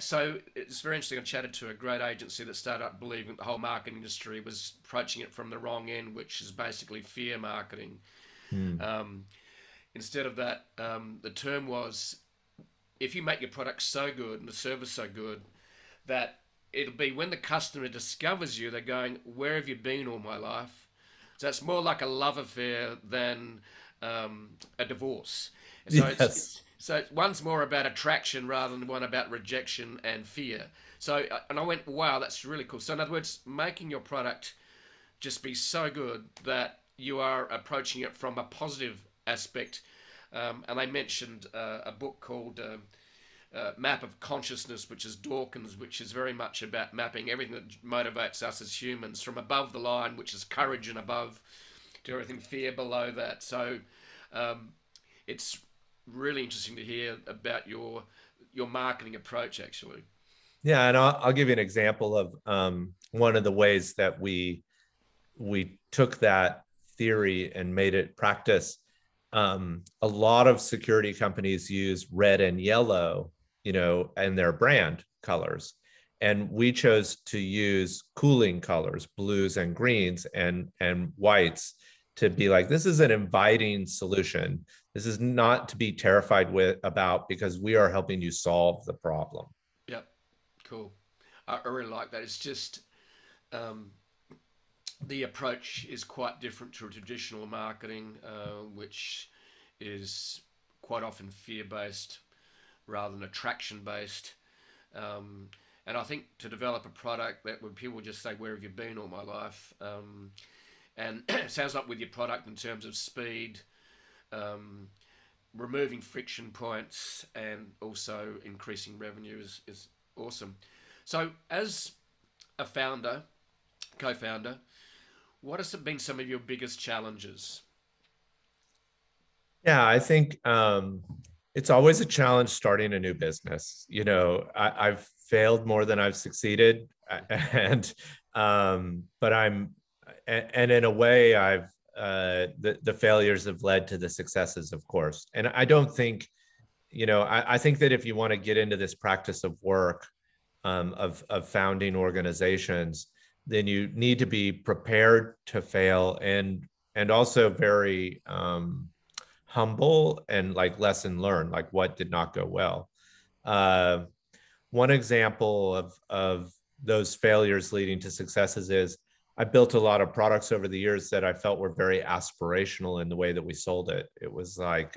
So it's very interesting. I chatted to a great agency that started up believing that the whole marketing industry was approaching it from the wrong end, which is basically fear marketing. Mm. Instead of that, the term was, if you make your product so good and the service so good that it'll be when the customer discovers you, they're going, where have you been all my life? So it's more like a love affair than a divorce. So yes. So one's more about attraction rather than one about rejection and fear. So, and I went, wow, that's really cool. So in other words, making your product just be so good that you are approaching it from a positive aspect. And they mentioned a book called Map of Consciousness, which is Dawkins, which is very much about mapping everything that motivates us as humans from above the line, which is courage and above, to everything fear below that. So it's really interesting to hear about your marketing approach, actually. Yeah, and I'll give you an example of one of the ways that we took that theory and made it practice. A lot of security companies use red and yellow, you know, and their brand colors. And we chose to use cooling colors, blues and greens and whites, to be like, this is an inviting solution. This is not to be terrified about, because we are helping you solve the problem. Yep. Cool. I really like that. It's just the approach is quite different to traditional marketing, which is quite often fear-based rather than attraction-based. And I think to develop a product that when people just say, where have you been all my life? And it sounds like with your product, in terms of speed, removing friction points and also increasing revenue is awesome. So as a founder, co-founder, what has been some of your biggest challenges? Yeah, I think it's always a challenge starting a new business. You know, I've failed more than I've succeeded, and but in a way I've the failures have led to the successes, of course. And I don't think, you know, I think that if you want to get into this practice of work, of founding organizations, then you need to be prepared to fail and also very humble and like lesson learned, like what did not go well. One example of those failures leading to successes is, I built a lot of products over the years that I felt were very aspirational in the way that we sold it. It was like,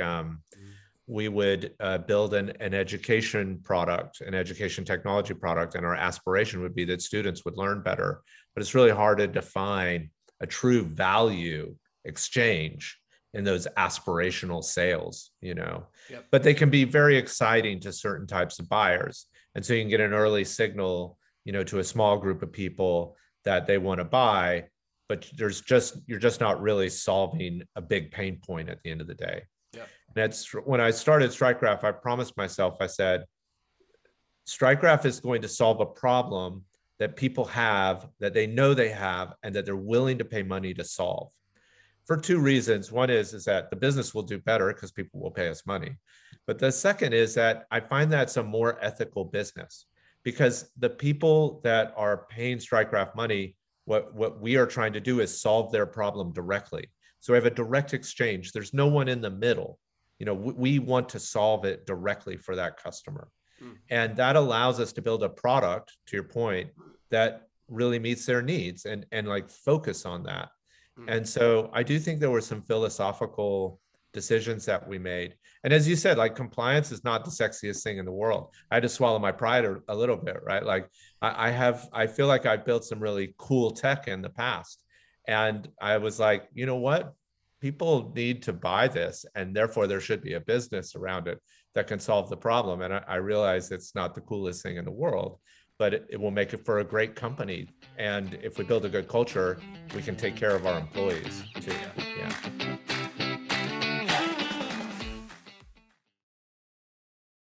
we would build an education product, an education technology product, and our aspiration would be that students would learn better. But it's really hard to define a true value exchange in those aspirational sales, you know. Yep. But they can be very exciting to certain types of buyers. And so you can get an early signal, you know, to a small group of people that they want to buy, but you're just not really solving a big pain point at the end of the day. Yeah. And that's when I started Strike Graph, I promised myself, I said, Strike Graph is going to solve a problem that people have, that they know they have, and that they're willing to pay money to solve. For two reasons. One is that the business will do better because people will pay us money. But the second is that I find that's a more ethical business, because the people that are paying Strike Graph money, what we are trying to do is solve their problem directly. So we have a direct exchange. There's no one in the middle. You know, we want to solve it directly for that customer. Mm. And that allows us to build a product, to your point, that really meets their needs and like focus on that. Mm. And so I do think there were some philosophical decisions that we made. And as you said, like, compliance is not the sexiest thing in the world. I had to swallow my pride a little bit, right? Like I feel like I've built some really cool tech in the past. And I was like, you know what? People need to buy this, and therefore there should be a business around it that can solve the problem. And I realize it's not the coolest thing in the world, but it will make it for a great company. And if we build a good culture, we can take care of our employees too. Yeah.